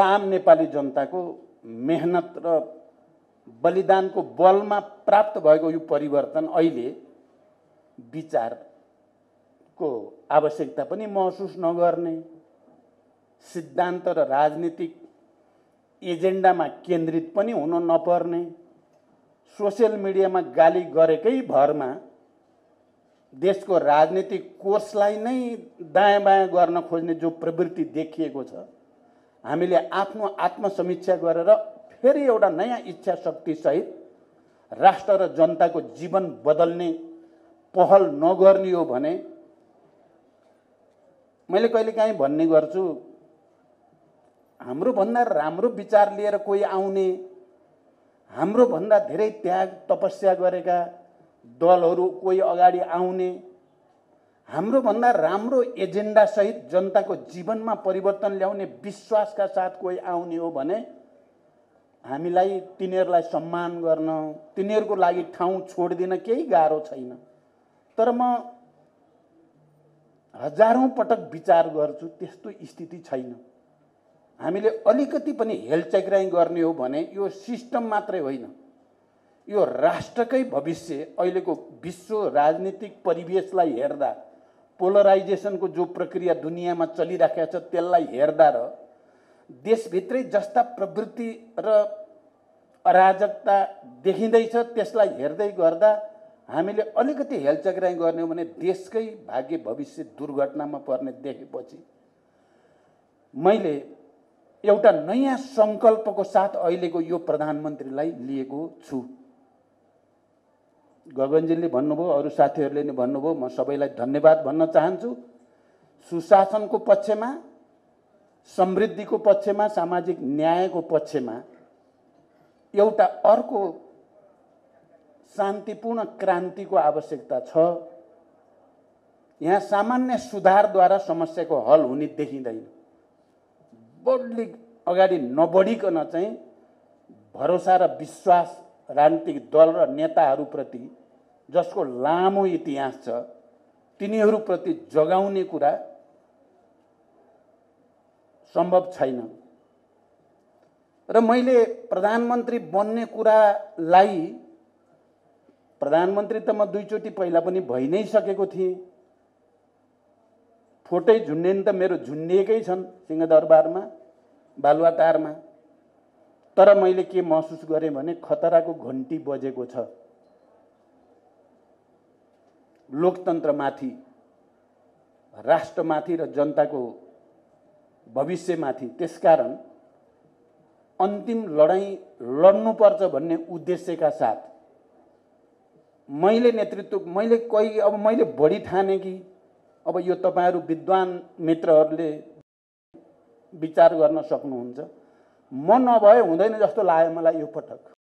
आम नेपाली जनता को मेहनत र बलिदान को बल में प्राप्त भएको यो परिवर्तन अहिले विचार को आवश्यकता पनि महसुस नगर्ने सिद्धांत र राजनीतिक एजेंडा में केन्द्रित पनि हुन नपर्ने सोशल मीडिया में गाली गरेकै भरमा देश को राजनीतिक कोर्सलाई नै दायाँ बायाँ गर्न खोज्ने जो प्रवृत्ति देखिएको छ हामीले आफ्नो आत्मसमीक्षा गरेर फेरि एउटा नयाँ इच्छा शक्ति सहित राष्ट्र र जनताको जीवन बदल्ने पहल नगर्ने हो भने मैले कहिलेकाहीँ भन्ने गर्छु हाम्रो भन्दा राम्रो विचार लिएर कोही आउने हाम्रो भन्दा धेरै त्याग तपस्या गरेका दलहरू कोही अगाडि आउने हाम्रो भन्दा राम्रो एजेंडा सहित जनता को जीवन में परिवर्तन ल्याउने विश्वास का साथ कोई आउने हो भने हामीलाई तिनीहरुलाई सम्मान गर्न तिनीहरुको लागि ठाउँ छोड्दिन केही गाह्रो छैन। तर म हजारौं पटक विचार गर्छु त्यस्तो स्थिति छैन। हामीले अलिकति पनि हेलचेक्राइ गर्ने हो भने यो सिस्टम मात्रै होइन, यो राष्ट्रकै भविष्य अहिलेको विश्व राजनीतिक परिवेशलाई हेर्दा पोलराइजेशन को जो प्रक्रिया दुनिया में चलिराखेको छ त्यसलाई हेर्दा र देशभित्रै जस्ता प्रवृत्ति र अराजकता देखिँदैछ त्यसलाई हेर्दै गर्दा हामीले अलिकति हेलचेक्राइ गर्ने हो भने देशकै भाग्य भविष्य दुर्घटनामा पर्ने देखेपछि मैले एउटा नयाँ संकल्पको साथ अहिलेको यो प्रधानमन्त्रीलाई लिएको छु। गगनजीले भन्नुभयो, अरु साथीहरूले नि भन्नुभयो, म सबैलाई धन्यवाद भन्न चाहन्छु। सुशासनको पक्षमा, समृद्धिको पक्षमा, सामाजिक न्यायको पक्षमा एउटा अर्को शान्तिपूर्ण क्रान्तिको आवश्यकता छ। यहाँ सामान्य सुधारद्वारा समस्याको हल हुने देखिँदैन। बढी अगाडि नबढिकन चाहिँ भरोसा र विश्वास राजनीतिक दल र नेताहरूप्रति जसको लामो इतिहास छ तिनीहरूप्रति जगाउने कुरा सम्भव छैन। र मैले प्रधानमन्त्री बन्ने कुरालाई प्रधानमन्त्री त म दुईचोटी पहिला पनि भइ नै सकेको थिएँ। फोटै झुन्डेन त मेरो झुन्डिएकै छन् सिंहदरबारमा, बालुवाटारमा। तर मैले के महसुस गरेँ भने खतरा को घंटी बजेको छ। लोकतन्त्रमाथि, राष्ट्रमाथि र जनता को भविष्यमाथि। त्यसकारण अन्तिम लडाई लड्नुपर्छ भन्ने उद्देश्य का साथ मैले नेतृत्व मैले कोही अब मैले बढी ठाने कि अब यो तपाईहरु विद्वान मित्रहरुले विचार गर्न सक्नुहुन्छ, मन नभए हुँदैन जस्तो लाग्यो मलाई यो पटक।